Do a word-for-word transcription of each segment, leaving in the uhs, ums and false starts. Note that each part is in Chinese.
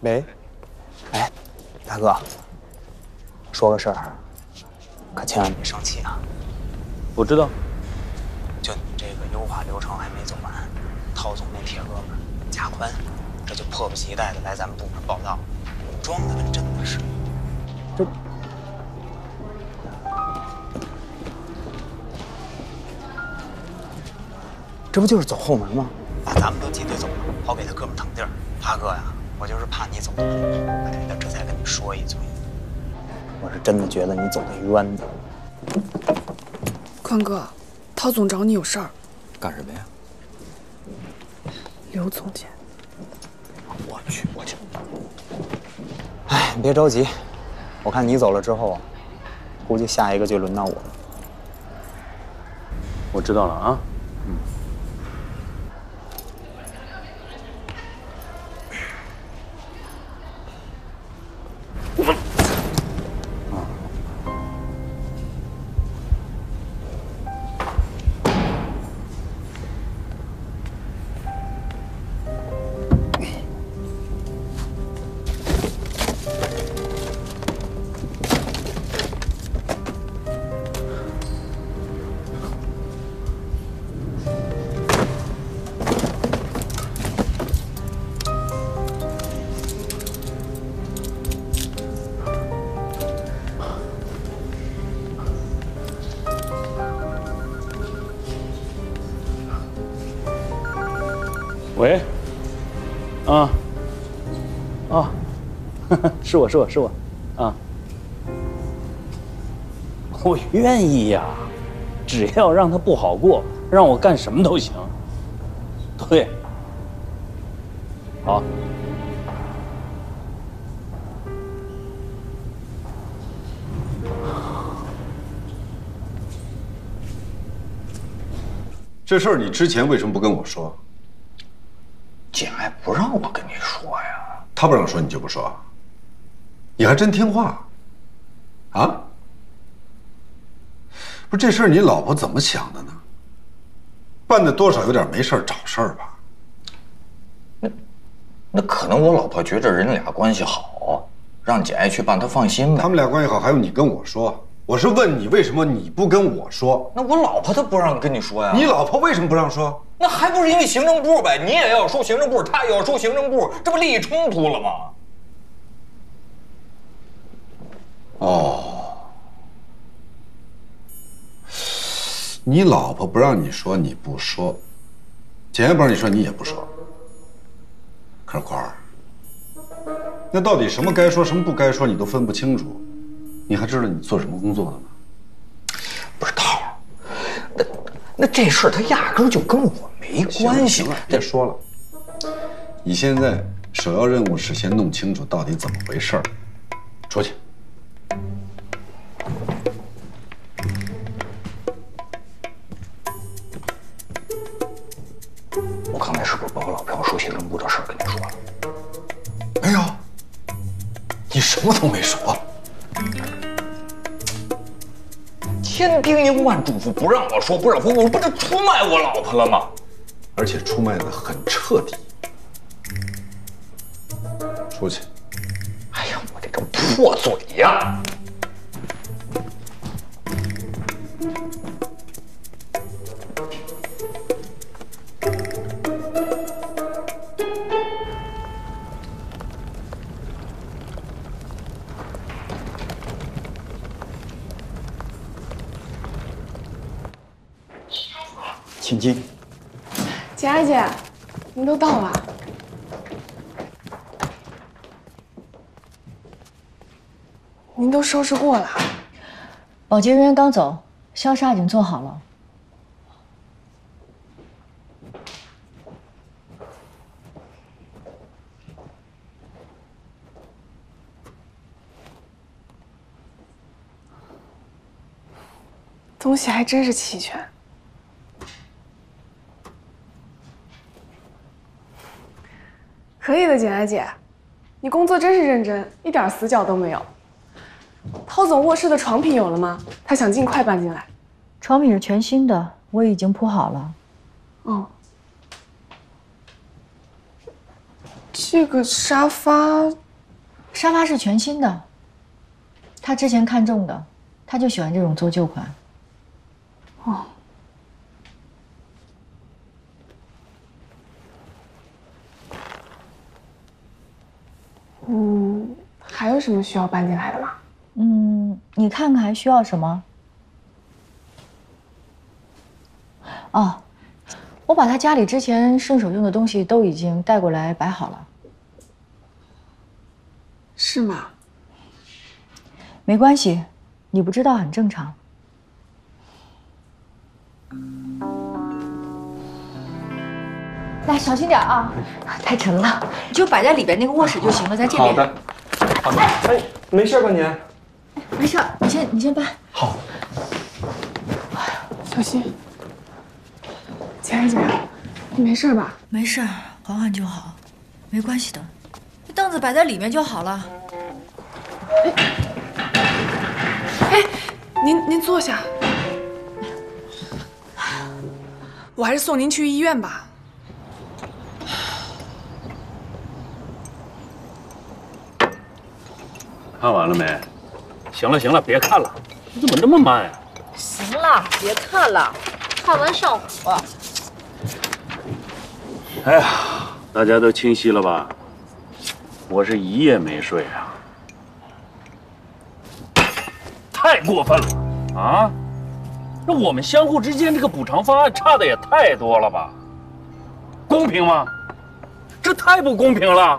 没。哎，大哥，说个事儿，可千万别生气啊！我知道。就你这个优化流程还没走完，陶总那铁哥们贾宽，这就迫不及待的来咱们部门报道，装的跟真的是。这。 这不就是走后门吗？把咱们都挤兑走了，好给他哥们腾地儿。大哥呀，我就是怕你走的晚了，这才跟你说一嘴。我是真的觉得你走的冤的。宽哥，陶总找你有事儿。干什么呀？刘总监。我去，我去。哎，别着急，我看你走了之后啊，估计下一个就轮到我了。我知道了啊。 喂，啊，啊，是我是我是我，啊，我愿意呀，只要让他不好过，让我干什么都行。对，好。这事儿你之前为什么不跟我说？ 简爱不让我跟你说呀，他不让说你就不说，你还真听话，啊？不是这事儿你老婆怎么想的呢？办的多少有点没事儿找事儿吧？那那可能我老婆觉着人俩关系好，让简爱去办，她放心呗。他们俩关系好，还用你跟我说？我是问你为什么你不跟我说？那我老婆她不让跟你说呀。你老婆为什么不让说？ 那还不是因为行政部呗？你也要收行政部，他也要收行政部，这不利益冲突了吗？哦，你老婆不让你说，你不说；简爱不让你说，你也不说。可是宽儿，那到底什么该说，什么不该说，你都分不清楚，你还知道你做什么工作的吗？ 那这事儿他压根儿就跟我没关系。行了，别说了。你现在首要任务是先弄清楚到底怎么回事儿。出去。我刚才是不是把我老婆说行政部的事儿跟你说了？没有，你什么都没说。 千叮咛万嘱咐，不让我说，不让我说，我不是出卖我老婆了吗？而且出卖的很彻底。出去！哎呀，我这张破嘴呀！请进。简爱姐，您都到了。您都收拾过了。保洁人员刚走，消杀已经做好了。东西还真是齐全。 可以的，简爱姐，你工作真是认真，一点死角都没有。陶总卧室的床品有了吗？他想尽快搬进来。床品是全新的，我已经铺好了。哦，这这个沙发，沙发是全新的。他之前看中的，他就喜欢这种做旧款。哦。 嗯，还有什么需要搬进来的吗？嗯，你看看还需要什么？哦，我把他家里之前顺手用的东西都已经带过来摆好了。是吗？没关系，你不知道很正常。来，小心点啊！太沉了，你就摆在里边那个卧室就行了，在这边。好的，好的。哎，没事吧您？哎，没事，你先你先搬。好。哎呀，小心。姐姐，你没事吧？没事，缓缓就好，没关系的。那凳子摆在里面就好了。哎，哎，您您坐下。我还是送您去医院吧。 看完了没？行了行了，别看了，你怎么那么慢呀？行了，别看了，看完上火。哎呀，大家都清晰了吧？我是一夜没睡啊，太过分了啊！那我们相互之间这个补偿方案差的也太多了吧？公平吗？这太不公平了。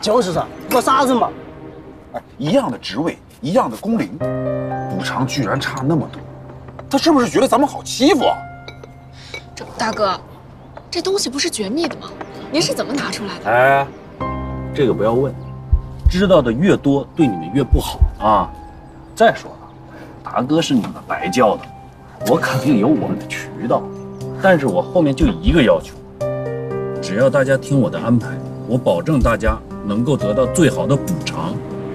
就是噻，做啥子嘛？ 哎，一样的职位，一样的工龄，补偿居然差那么多，他是不是觉得咱们好欺负啊？这大哥，这东西不是绝密的吗？您是怎么拿出来的？哎，这个不要问，知道的越多，对你们越不好啊。再说了，达哥是你们白叫的，我肯定有我的渠道，但是我后面就一个要求，只要大家听我的安排，我保证大家能够得到最好的补偿。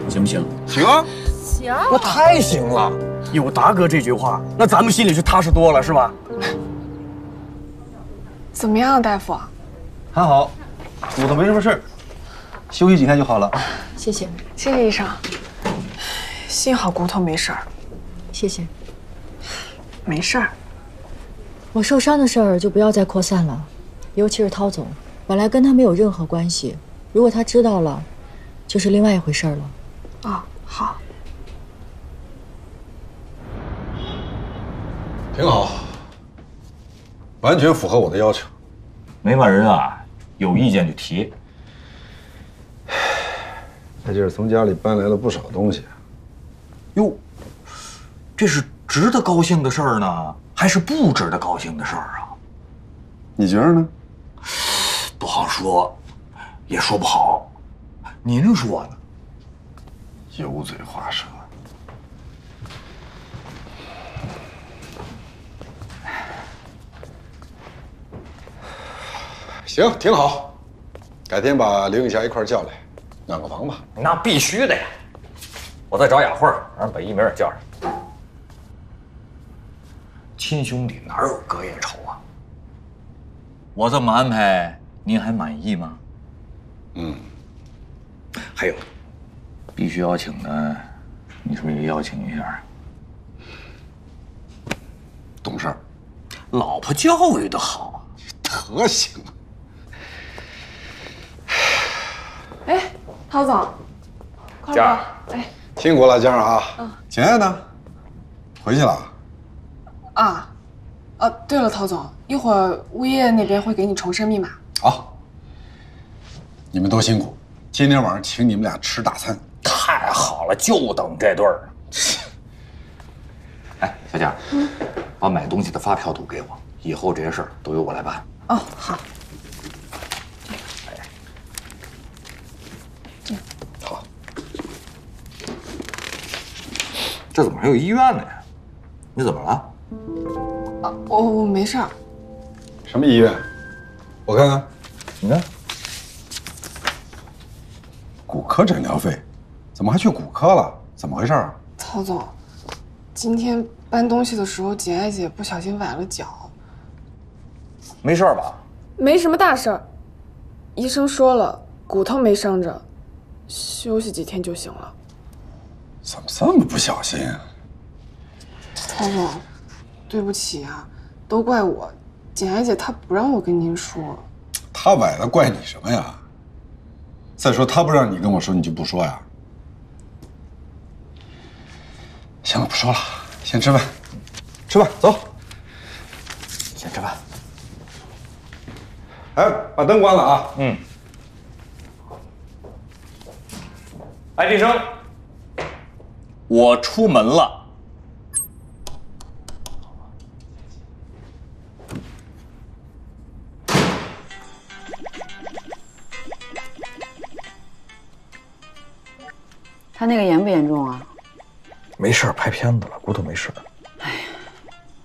行不行？行啊，行，那太行了！有达哥这句话，那咱们心里就踏实多了，是吧？怎么样，大夫？还好，我都没什么事儿，休息几天就好了。谢谢，谢谢医生。幸好骨头没事儿。谢谢。没事儿。我受伤的事儿就不要再扩散了，尤其是涛总，本来跟他没有任何关系，如果他知道了，就是另外一回事儿了。 哦，好，挺好，完全符合我的要求。没法人啊，有意见就提。他就是从家里搬来了不少东西。哟，这是值得高兴的事儿呢，还是不值得高兴的事儿啊？你觉得呢？不好说，也说不好。您说呢？ 油嘴滑舌。行，挺好。改天把刘映霞一块叫来，暖个房吧。那必须的呀！我再找雅慧，让把一鸣也叫上。亲兄弟哪有隔夜仇啊？我这么安排，您还满意吗？嗯。还有。 必须邀请的，你是不是也邀请一下？懂事儿，老婆教育的好，德行啊！哎，陶总，快点，哎，辛苦了，江儿啊！嗯，秦爱呢？回去了？啊，啊，对了，陶总，一会儿物业那边会给你重申密码。好，你们都辛苦，今天晚上请你们俩吃大餐。 太好了，就等这对儿。哎，小佳，嗯，把买东西的发票都给我，以后这些事儿都由我来办。哦，好。这个，好。这怎么还有医院呢呀？你怎么了？啊，我我没事儿。什么医院？我看看。你看，骨科诊疗费。 怎么还去骨科了？怎么回事啊？曹总，今天搬东西的时候，简爱姐不小心崴了脚。没事吧？没什么大事儿，医生说了，骨头没伤着，休息几天就行了。怎么这么不小心啊？彤彤，对不起啊，都怪我。简爱姐她不让我跟您说。她崴了，怪你什么呀？再说她不让你跟我说，你就不说呀？行了，不说了，先吃饭，吃饭，走。先吃饭。 哎，把灯关了啊！嗯。哎，立生，我出门了。他那个严不严重啊？没事，拍片子了，骨头没事。哎呀，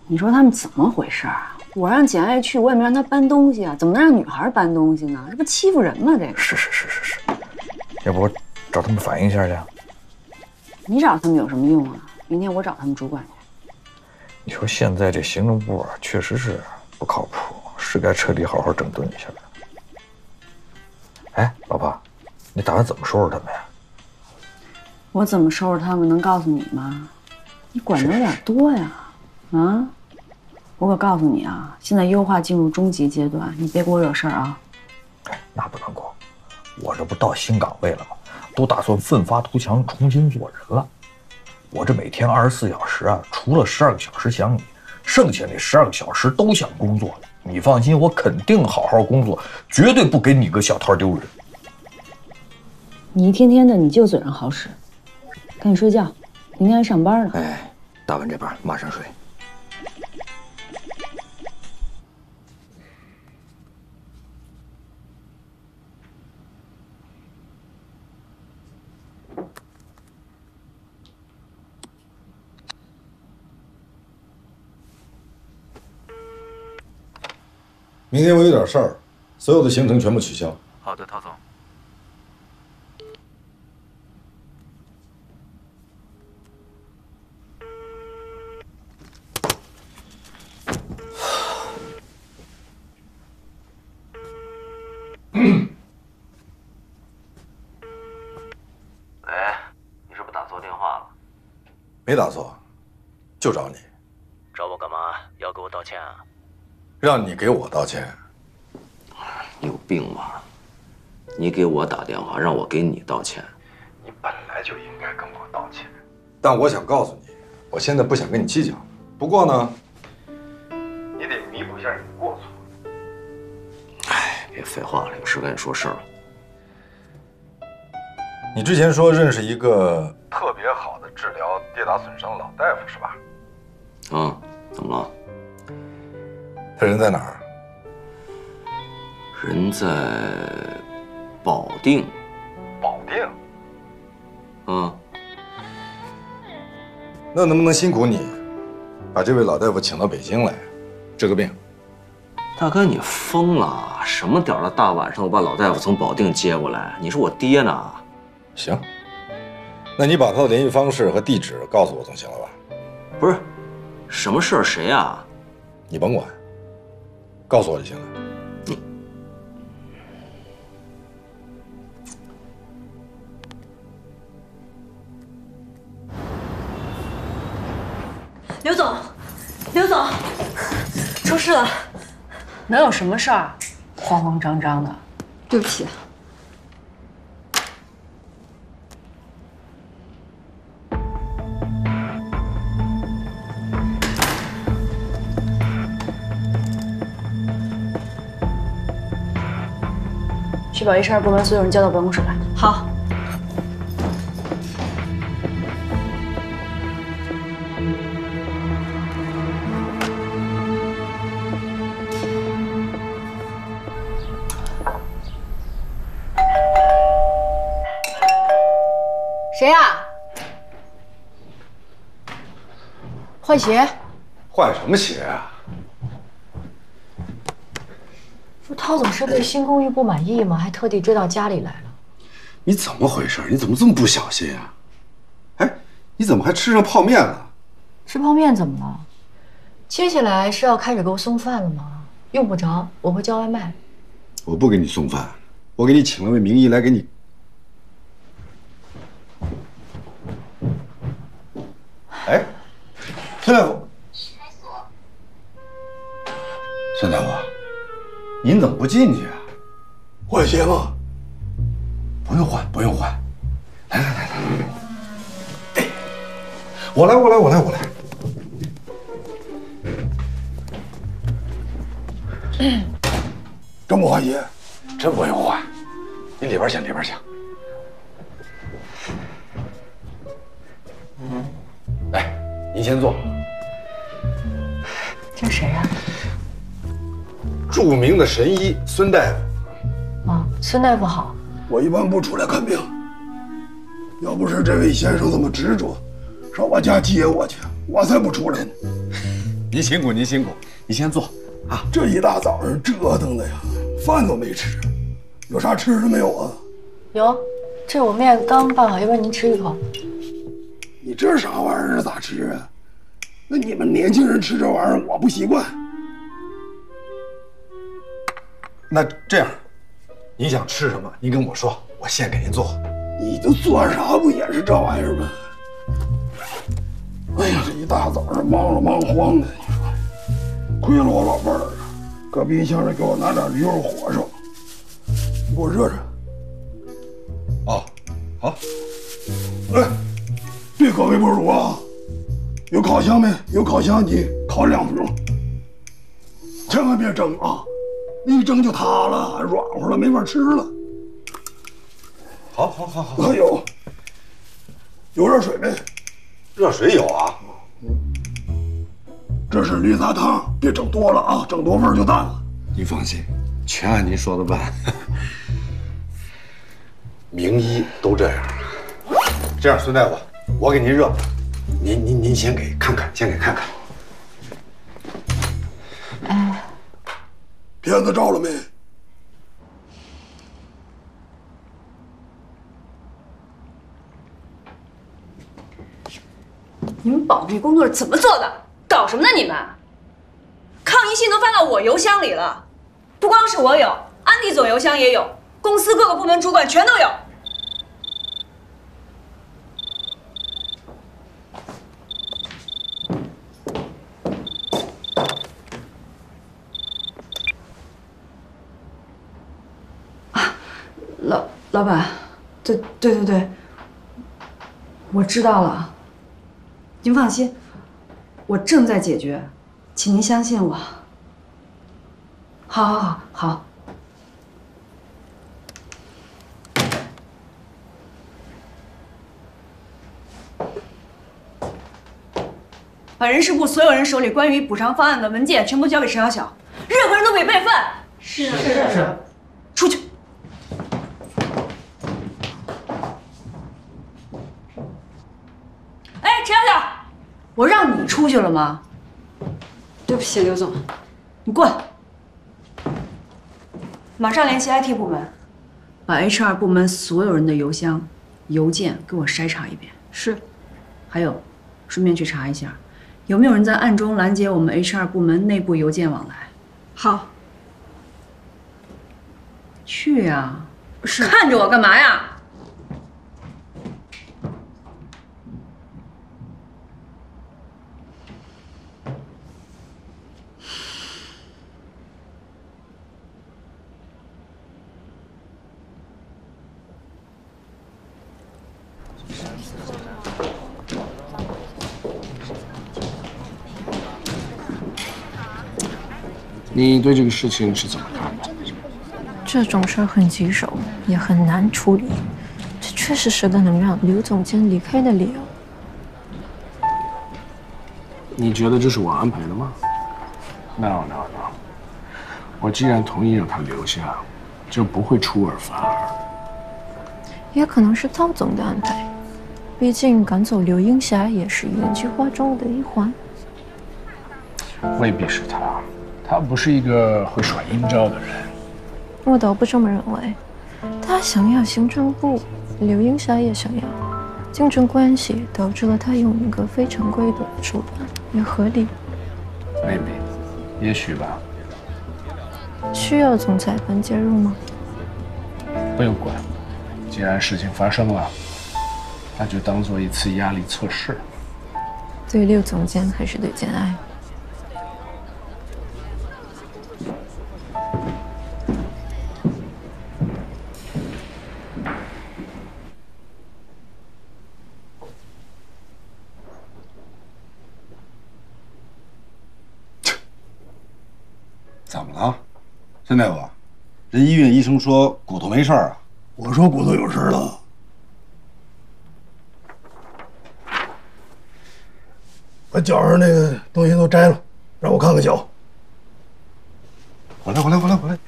你说他们怎么回事啊？ 我让简爱去，我也没让她搬东西啊，怎么能让女孩搬东西呢？这不欺负人吗？这个是是是是是，要不我找他们反映一下去？你找他们有什么用啊？明天我找他们主管去。你说现在这行政部啊，确实是不靠谱，是该彻底好好整顿一下了。哎，老婆，你打算怎么收拾他们呀？我怎么收拾他们能告诉你吗？你管的有点多呀，啊？ 我可告诉你啊，现在优化进入中级阶段，你别给我惹事儿啊！哎，那不能够，我这不到新岗位了吗？都打算奋发图强，重新做人了。我这每天二十四小时啊，除了十二个小时想你，剩下那十二个小时都想工作。你放心，我肯定好好工作，绝对不给你个小摊丢人。你一天天的，你就嘴上好使，赶紧睡觉，明天还上班呢。哎，打完这班马上睡。 明天我有点事儿，所有的行程全部取消。好的，陶总。喂，你是不是打错电话了？没打错，就找你。找我干嘛？要给我道歉啊？ 让你给我道歉，你有病吧？你给我打电话让我给你道歉，你本来就应该跟我道歉。但我想告诉你，我现在不想跟你计较。不过呢，你得弥补一下你的过错。哎，别废话了，有事赶紧说事儿吧。你之前说认识一个特别好的治疗跌打损伤的老大夫是吧？啊，怎么了？ 他人在哪儿？人在保定。保定？嗯。那能不能辛苦你，把这位老大夫请到北京来治个病？大哥，你疯了！什么点儿了？大晚上我把老大夫从保定接过来，你是我爹呢？行，那你把他的联系方式和地址告诉我总行了吧？不是，什么事儿？谁啊？你甭管。 告诉我就行了。你刘总，刘总，出事了！能有什么事儿？慌慌张张的。对不起。去把一十二部门所有人叫到办公室来。好。谁呀、啊？换鞋。换什么鞋啊？ 陶总是对新公寓不满意吗？还特地追到家里来了。你怎么回事？你怎么这么不小心啊？哎，你怎么还吃上泡面了？吃泡面怎么了？接下来是要开始给我送饭了吗？用不着，我会叫外卖。我不给你送饭，我我给你请了位名医来给你。哎，孙大夫，孙大夫，您怎么不进去啊？换鞋吗？不用换，不用换。来来来来来，我来我来我来我来。 真不换鞋，真不用换。你里边请，里边请。嗯，来，您先坐。这是谁啊？著名的神医孙大夫。啊，孙大夫好。我一般不出来看病，要不是这位先生这么执着，上我家接我去，我才不出来呢。您辛苦，您辛苦，你先坐。 啊，这一大早上折腾的呀，饭都没吃，有啥吃的没有啊？有，这我面刚拌好，要不然您吃一口。你这啥玩意儿？咋吃啊？那你们年轻人吃这玩意儿，我不习惯。那这样，你想吃什么？您跟我说，我现给您做。你就做啥不也是这玩意儿吗？哎呀，这一大早上忙了忙慌的。 亏了我老伴儿，搁冰箱里给我拿点驴肉火烧，你给我热热。哦，好。哎，别搞微波炉啊！有烤箱没？有烤箱你烤两分钟，千万别蒸啊！一蒸就塌了，软乎了，没法吃了。好，好，好，好。还有，有热水没？热水有啊。 这是驴杂汤，别整多了啊，整多味儿就淡了。您放心，全按您说的办。名医都这样。这样，孙大夫，我给您热，您您您先给看看，先给看看。哎，片子照了没？你们保密工作是怎么做的？ 搞什么呢？你们抗议信都发到我邮箱里了，不光是我有，安迪总邮箱也有，公司各个部门主管全都有。啊，老老板，对对对对，我知道了，您放心。 我正在解决，请您相信我。好，好，好，好。把人事部所有人手里关于补偿方案的文件全部交给陈小小，任何人都可以备份。是是是。出去。 我让你出去了吗？对不起，刘总，你过来，马上联系 I T 部门，把 H R 部门所有人的邮箱、邮件给我筛查一遍。是，还有，顺便去查一下，有没有人在暗中拦截我们 H R 部门内部邮件往来。好，去呀！是，看着我干嘛呀？ 你对这个事情是怎么看的？这种事儿很棘手，也很难处理，这确实是个能让刘总监离开的理由。你觉得这是我安排的吗 ？No No No， 我既然同意让他留下，就不会出尔反尔。也可能是郝总的安排，毕竟赶走刘英霞也是演计划中的一环。未必是他。 他不是一个会耍阴招的人，我倒不这么认为。他想要行政部，刘英霞也想要，竞争关系导致了他用一个非常规的手段，也合理。maybe， 也许吧。需要总裁办介入吗？不用管，既然事情发生了，那就当做一次压力测试。对六总监还是对简爱？怎么了，孙大夫？人医院医生说骨头没事啊。我说骨头有事了。 把脚上那个东西都摘了，让我看看脚。回来，回来，回来，回来。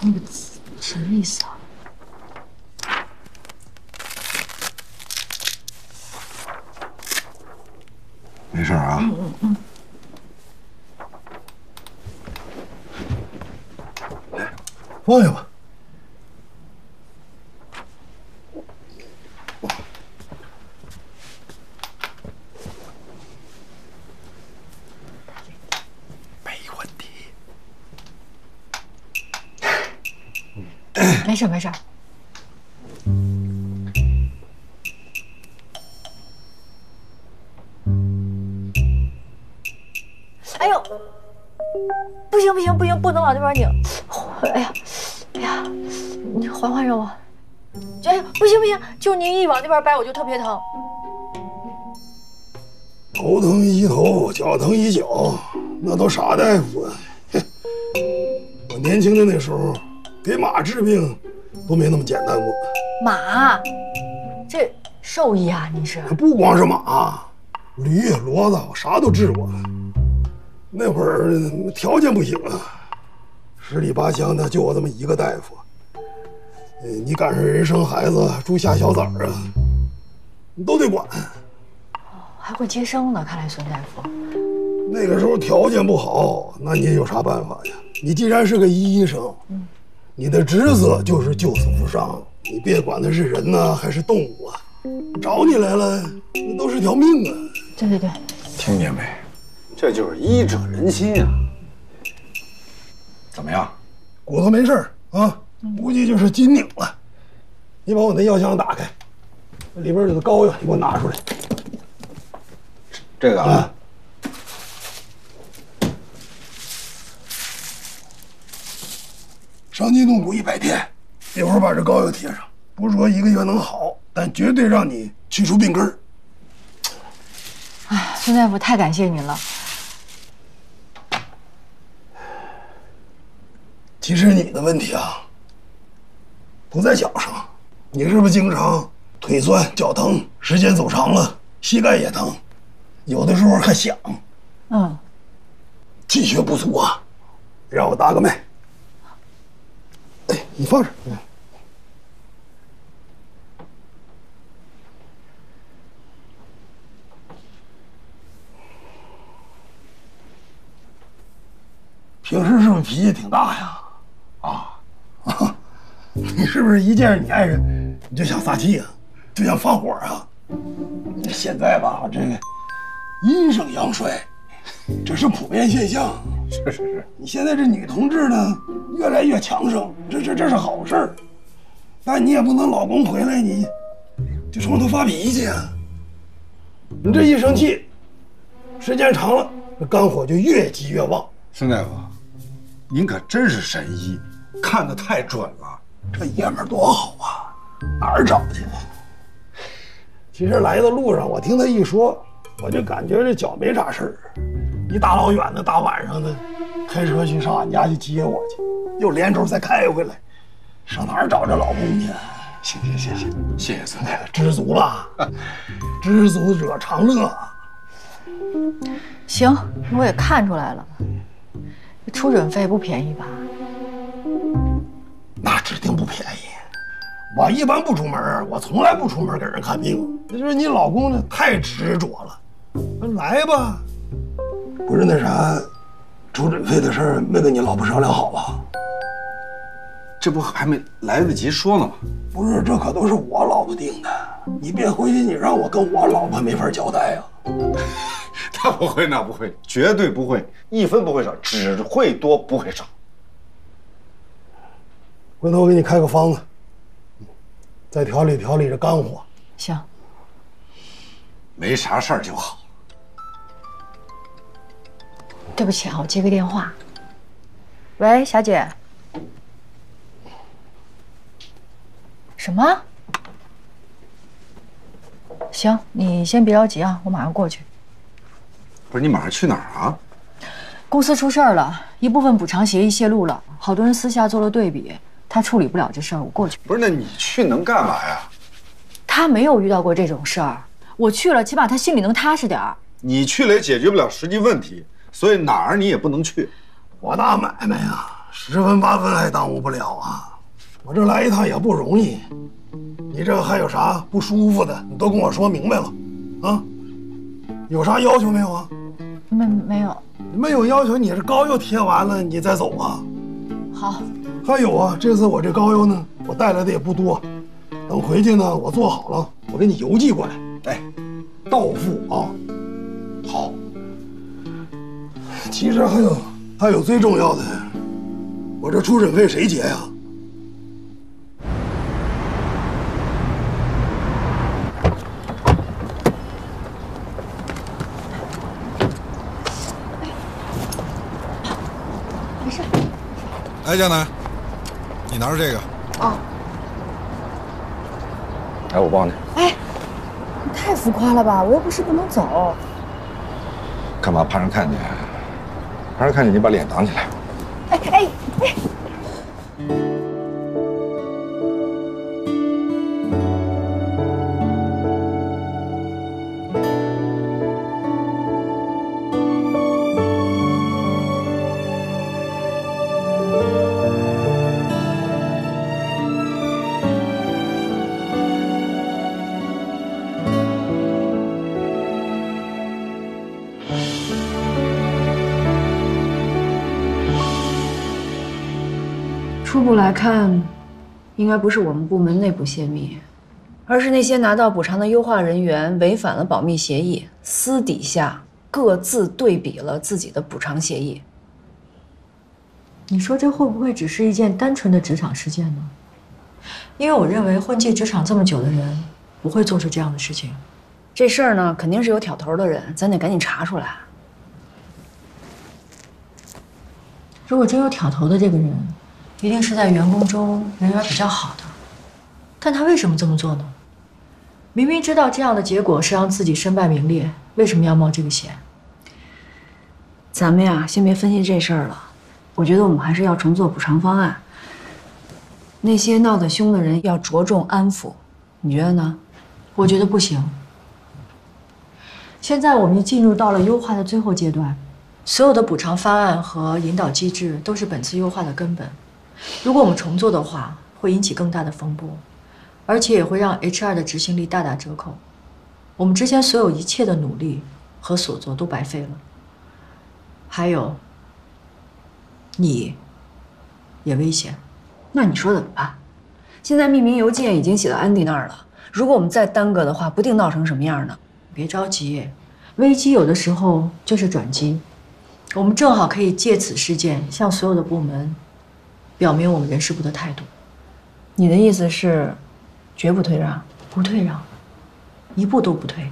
你什么意思啊？没事啊。嗯嗯嗯。 来，放下吧。 没事没事。哎呦，不行不行不行，不能往这边拧！哎呀，哎呀，你缓缓让我。哎呀，不行不行，就您一往那边掰，我就特别疼。头疼医头，脚疼医脚，那都傻大夫啊！我年轻的那时候。 给马治病都没那么简单过。马，这兽医啊，你是？不光是马，驴、骡子，我啥都治过。那会儿条件不行啊，十里八乡的就我这么一个大夫。你赶上人生孩子、猪下小崽儿啊，你都得管。哦，还会接生呢，看来孙大夫。那个时候条件不好，那你有啥办法呀？你既然是个医生，嗯。 你的职责就是救死扶伤，你别管他是人呢、啊、还是动物啊，找你来了那都是条命啊！对对对，听见没？这就是医者仁心啊！怎么样，骨头没事啊？估计就是筋拧了。你把我那药箱打开，里边有的膏药，你给我拿出来。这个啊。啊 伤筋动骨一百天，一会儿把这膏药贴上。不是说一个月能好，但绝对让你去除病根儿。哎，孙大夫，太感谢您了。其实你的问题啊，不在脚上，你是不是经常腿酸、脚疼？时间走长了，膝盖也疼，有的时候还响。嗯，气血不足啊，让我搭个脉。 你放这儿。平时是不是脾气挺大呀？啊啊！你是不是一见着你爱人，你就想撒气啊，就想放火啊？现在吧，这个阴盛阳衰，这是普遍现象。 是是是，你现在这女同志呢，越来越强盛，这这这是好事儿，但你也不能老公回来你就冲她发脾气啊。你这一生气，时间长了，这肝火就越积越旺。孙大夫，您可真是神医，看得太准了。这爷们儿多好啊，哪儿找去？其实来的路上，我听他一说，我就感觉这脚没啥事儿。 一大老远的，大晚上的，开车去上俺家去接我去，又连轴再开回来，上哪儿找这老公去？行行行行，谢谢孙大夫，知足了，知足者常乐。行，我也看出来了，出诊费不便宜吧？那指定不便宜。我一般不出门，我从来不出门给人看病。就是你老公呢，太执着了，来吧。 不是那啥，出诊费的事儿没跟你老婆商量好吧？这不还没来得及说呢吗？不是，这可都是我老婆定的，你别回去，你让我跟我老婆没法交代啊。这不会那不会，绝对不会，一分不会少，只会多不会少。回头我给你开个方子，再调理调理这肝火。行，没啥事儿就好。对不起啊，我接个电话。喂，霞姐。什么？ 行，你先别着急啊，我马上过去。不是你马上去哪儿啊？公司出事儿了，一部分补偿协议泄露了，好多人私下做了对比，他处理不了这事儿，我过去。不是，那你去能干嘛呀？他没有遇到过这种事儿，我去了，起码他心里能踏实点儿。你去了也解决不了实际问题，所以哪儿你也不能去。我大买卖呀，十分八分还耽误不了啊。我这来一趟也不容易。 你这还有啥不舒服的？你都跟我说明白了，啊？有啥要求没有啊？没没有，没有要求。你这膏药贴完了，你再走啊？好。还有啊，这次我这膏药呢，我带来的也不多，等回去呢，我做好了，我给你邮寄过来。哎，到付啊。好。其实还有还有最重要的，我这出诊费谁结呀？ 哎，江南，你拿着这个。哦。哎，我帮你。哎，你太浮夸了吧！我又不是不能走。干嘛怕人看见？怕人看见你把脸挡起来。哎哎哎！初步来看，应该不是我们部门内部泄密，而是那些拿到补偿的优化人员违反了保密协议，私底下各自对比了自己的补偿协议。你说这会不会只是一件单纯的职场事件呢？因为我认为混迹职场这么久的人不会做出这样的事情。这事儿呢，肯定是有挑头的人，咱得赶紧查出来。如果真有挑头的这个人， 一定是在员工中人缘比较好的，但他为什么这么做呢？明明知道这样的结果是让自己身败名裂，为什么要冒这个险？咱们呀，先别分析这事儿了，我觉得我们还是要重做补偿方案。那些闹得凶的人要着重安抚，你觉得呢？我觉得不行。现在我们进入到了优化的最后阶段，所有的补偿方案和引导机制都是本次优化的根本。 如果我们重做的话，会引起更大的风波，而且也会让 H R 的执行力大打折扣。我们之前所有一切的努力和所做都白费了。还有，你也危险。那你说怎么办？现在匿名邮件已经写到安迪那儿了，如果我们再耽搁的话，不定闹成什么样呢？别着急，危机有的时候就是转机。我们正好可以借此事件向所有的部门 表明我们人事部的态度。你的意思是，绝不退让？不退让，一步都不退。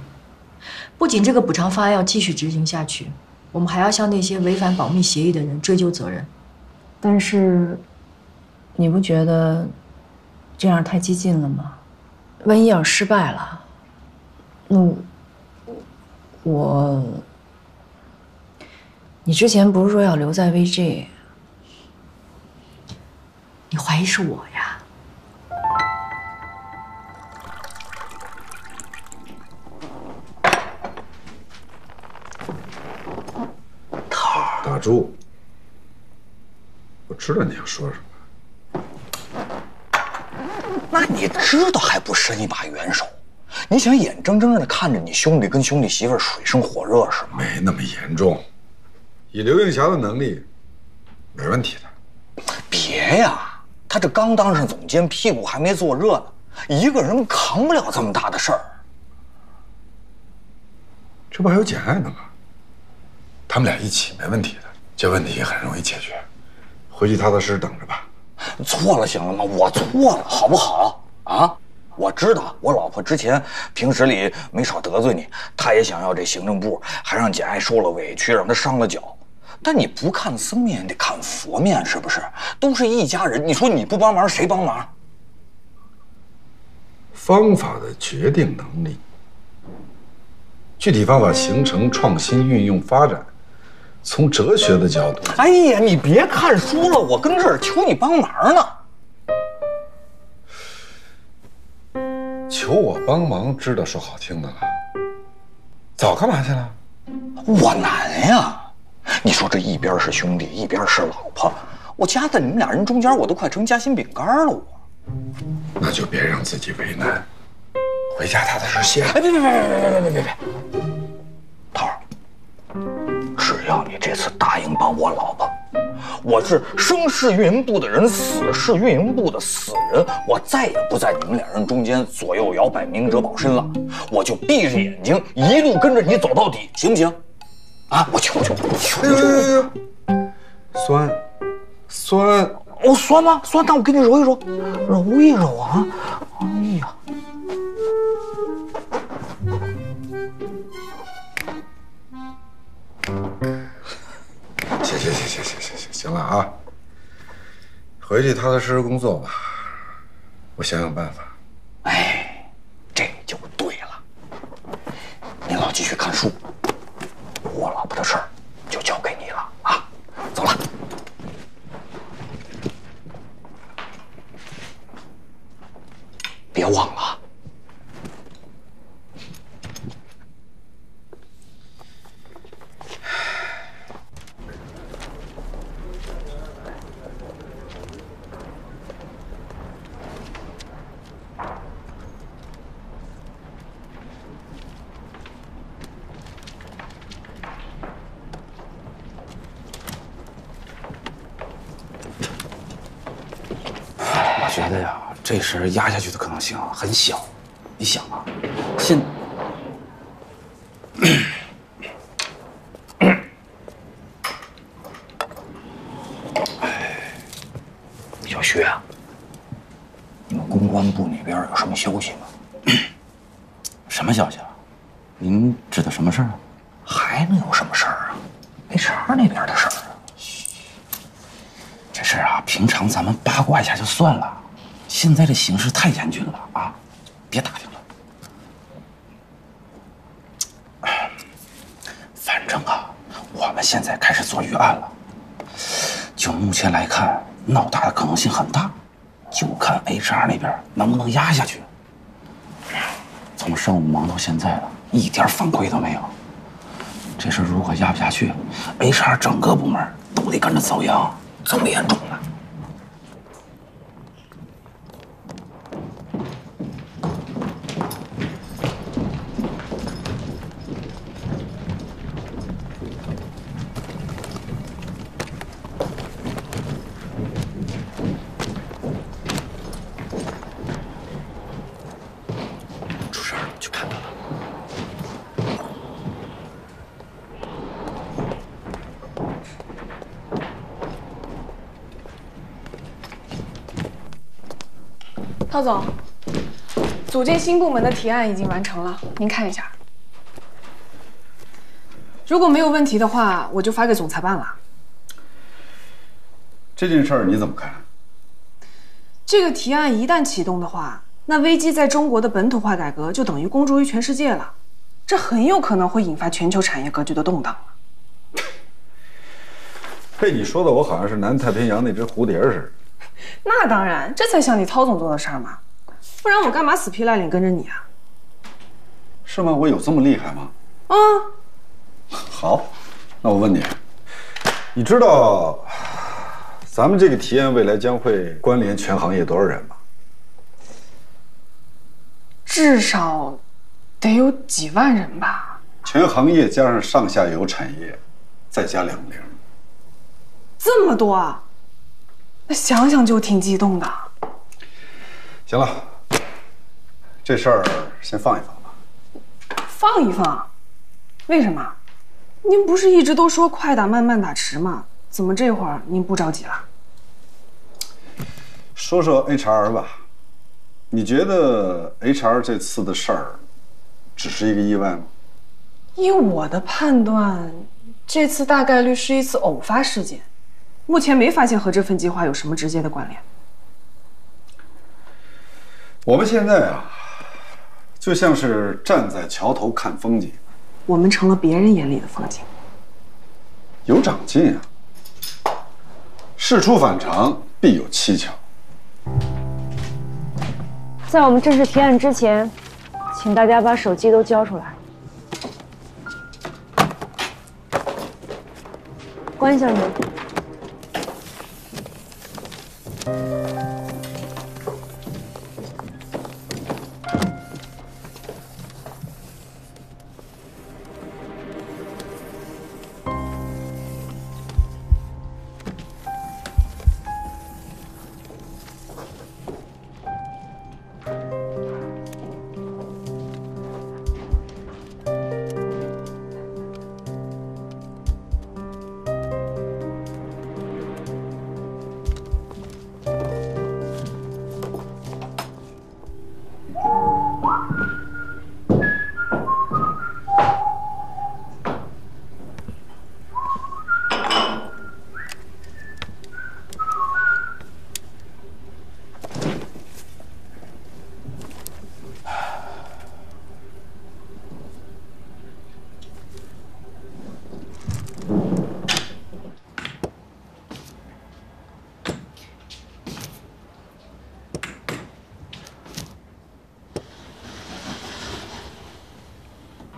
不仅这个补偿方案要继续执行下去，我们还要向那些违反保密协议的人追究责任。但是，你不觉得这样太激进了吗？万一要是失败了，那我……你之前不是说要留在 V G？ 你怀疑是我呀？头儿，打住！我知道你要说什么。那你知道还不伸一把援手？你想眼睁睁的看着你兄弟跟兄弟媳妇水深火热是吗？没那么严重，以刘映霞的能力，没问题的。别呀！ 他这刚当上总监，屁股还没坐热呢，一个人扛不了这么大的事儿。这不还有简爱呢吗？他们俩一起没问题的，这问题很容易解决。回去踏踏实实等着吧。错了行了吗？我错了好不好啊？我知道我老婆之前平时里没少得罪你，她也想要这行政部，还让简爱受了委屈，让她伤了脚。 但你不看僧面，得看佛面，是不是？都是一家人，你说你不帮忙，谁帮忙？方法的决定能力，具体方法形成、创新、运用、发展，从哲学的角度。哎呀，你别看书了，我跟这儿求你帮忙呢。求我帮忙，知道说好听的了。早干嘛去了？我难呀。 你说这一边是兄弟，一边是老婆，我夹在你们俩人中间，我都快成夹心饼干了。我，那就别让自己为难，回家踏踏实实歇。哎，别别别别别别别别别！头儿，只要你这次答应帮我老婆，我是生是运营部的人，死是运营部的死人，我再也不在你们俩人中间左右摇摆、明哲保身了，我就闭着眼睛一路跟着你走到底，行不行？ 啊！我求求你，求求你！酸，酸哦，酸吗？酸，那我给你揉一揉，揉一揉啊！哎呀，行行行行行行行行了啊！回去踏踏实实工作吧，我想想办法。哎，这就对了，您老继续看书。 我老婆的事儿就交给你了啊！走了。别忘了。觉得呀，这事儿压下去的可能性很小。你想啊，现小徐啊，你们公关部那边有什么消息吗？什么消息啊？您指的什么事儿啊？还能有什么事儿啊 ？H R 那边的事儿啊。这事儿啊，平常咱们八卦一下就算了。 现在这形势太严峻了啊！别打听了。反正啊，我们现在开始做预案了。就目前来看，闹大的可能性很大，就看 H R 那边能不能压下去。从上午忙到现在了，一点反馈都没有。这事如果压不下去 ，H R 整个部门都得跟着遭殃，这么严重呢？ 赵总，组建新部门的提案已经完成了，您看一下。如果没有问题的话，我就发给总裁办了。这件事儿你怎么看？这个提案一旦启动的话，那危机在中国的本土化改革就等于公诸于全世界了，这很有可能会引发全球产业格局的动荡了。被你说的我好像是南太平洋那只蝴蝶似的。 那当然，这才像你涛总做的事儿嘛，不然我干嘛死皮赖脸跟着你啊？是吗？我有这么厉害吗？啊、嗯，好，那我问你，你知道咱们这个提案未来将会关联全行业多少人吗？至少得有几万人吧。全行业加上上下游产业，再加两个零，这么多啊！ 想想就挺激动的。行了，这事儿先放一放吧。放一放？为什么？您不是一直都说快打慢慢打迟吗？怎么这会儿您不着急了？说说 H R 吧，你觉得 H R 这次的事儿只是一个意外吗？依我的判断，这次大概率是一次偶发事件，目前没发现和这份计划有什么直接的关联。我们现在啊，就像是站在桥头看风景。 我们成了别人眼里的风景，有长进啊！事出反常必有蹊跷。在我们正式提案之前，请大家把手机都交出来，关一下门。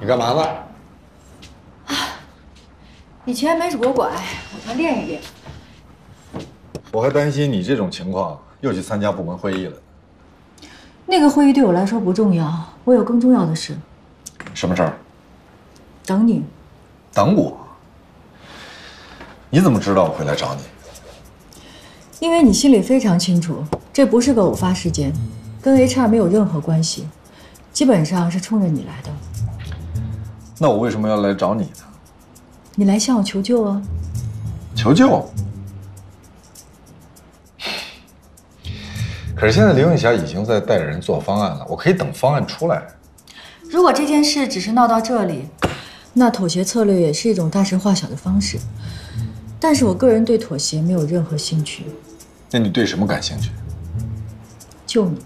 你干嘛呢？啊，以前没拄过拐，我想练一练。我还担心你这种情况又去参加部门会议了。那个会议对我来说不重要，我有更重要的事。什么事儿？等你。等我？你怎么知道我会来找你？因为你心里非常清楚，这不是个偶发事件，跟 H R 没有任何关系，基本上是冲着你来的。 那我为什么要来找你呢？你来向我求救啊！求救？可是现在林永霞已经在带着人做方案了，我可以等方案出来。如果这件事只是闹到这里，那妥协策略也是一种大事化小的方式。但是我个人对妥协没有任何兴趣。那你对什么感兴趣？救你。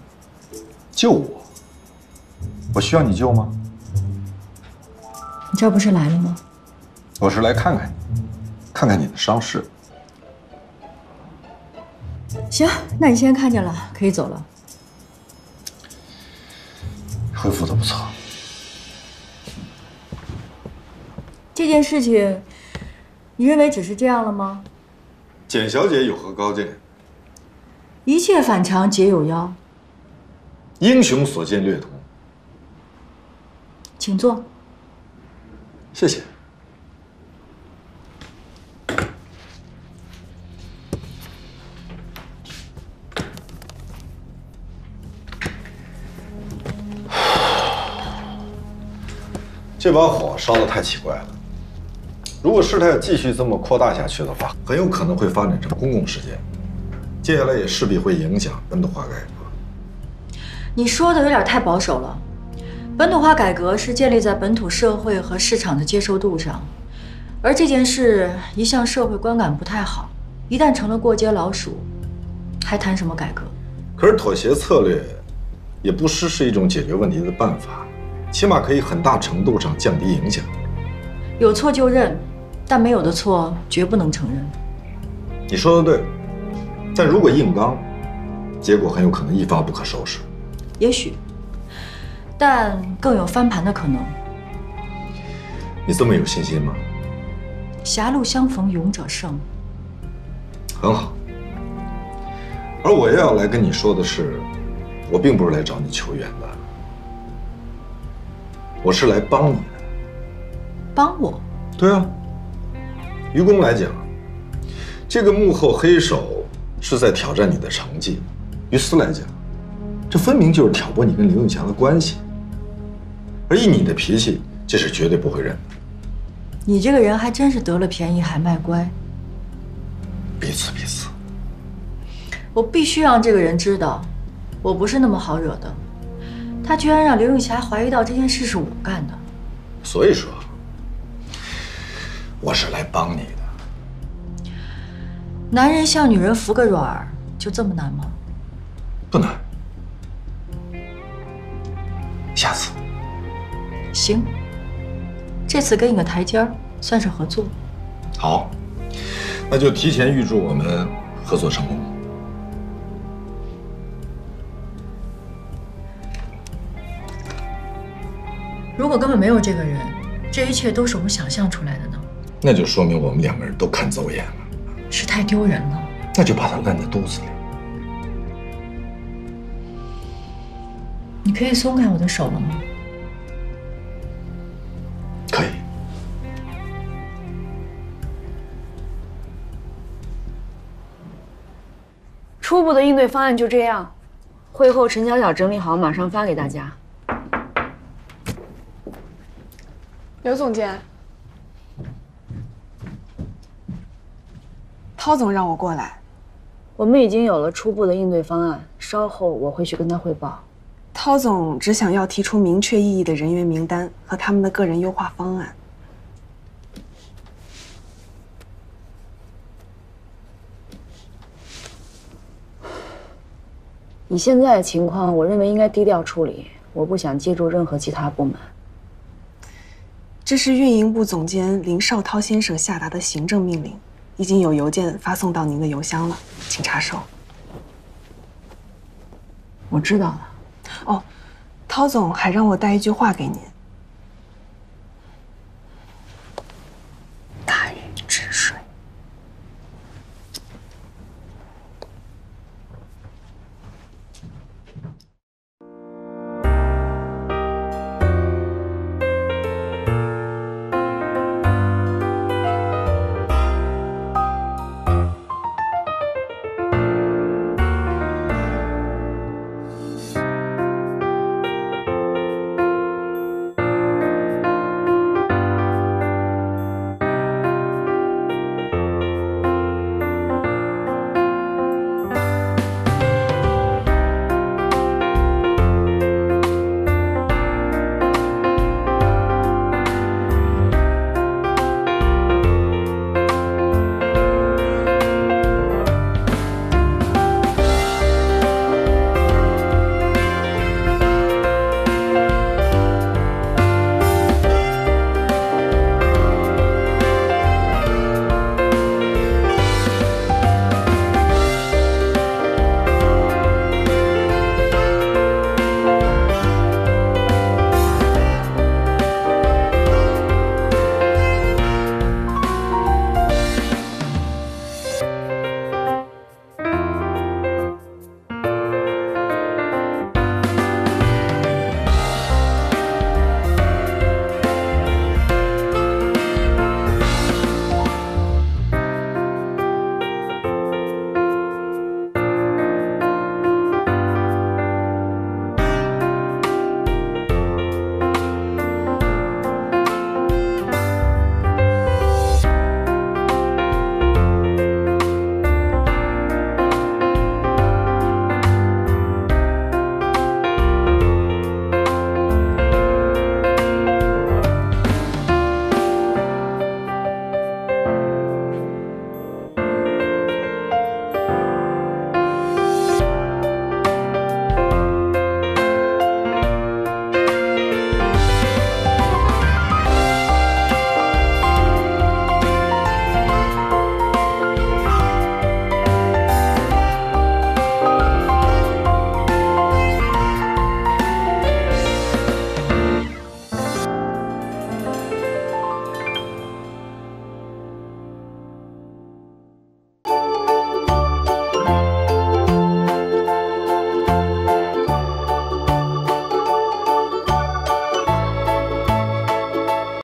救我？我需要你救吗？ 你这不是来了吗？我是来看看你，看看你的伤势。行，那你先看见了，可以走了。恢复的不错。这件事情，你认为只是这样了吗？简小姐有何高见？一切反常皆有妖。英雄所见略同。请坐。 谢谢。这把火烧得太奇怪了。如果事态继续这么扩大下去的话，很有可能会发展成公共事件，接下来也势必会影响本土化改革。你说的有点太保守了。 本土化改革是建立在本土社会和市场的接受度上，而这件事一向社会观感不太好，一旦成了过街老鼠，还谈什么改革？可是妥协策略也不失是一种解决问题的办法，起码可以很大程度上降低影响。有错就认，但没有的错绝不能承认。你说的对，但如果硬刚，结果很有可能一发不可收拾。也许。 但更有翻盘的可能。你这么有信心吗？狭路相逢勇者胜。很好。而我要来跟你说的是，我并不是来找你求援的，我是来帮你的。帮我？对啊。于公来讲，这个幕后黑手是在挑战你的成绩；于私来讲，这分明就是挑拨你跟林永强的关系。 而以你的脾气，这是绝对不会认的。你这个人还真是得了便宜还卖乖。彼此彼此。我必须让这个人知道，我不是那么好惹的。他居然让刘永霞怀疑到这件事是我干的。所以说，我是来帮你的。男人向女人服个软儿，就这么难吗？不难。下次。行。 这次给你个台阶儿，算是合作。好，那就提前预祝我们合作成功。如果根本没有这个人，这一切都是我想象出来的呢？那就说明我们两个人都看走眼了，是太丢人了。那就把它烂在肚子里。你可以松开我的手了吗？ 可以。初步的应对方案就这样，会后陈小小整理好，马上发给大家。刘总监，涛总让我过来。我们已经有了初步的应对方案，稍后我会去跟他汇报。 涛总只想要提出明确意义的人员名单和他们的个人优化方案。以现在的情况，我认为应该低调处理，我不想借助任何其他部门。这是运营部总监林绍涛先生下达的行政命令，已经有邮件发送到您的邮箱了，请查收。我知道了。 哦，涛总还让我带一句话给您。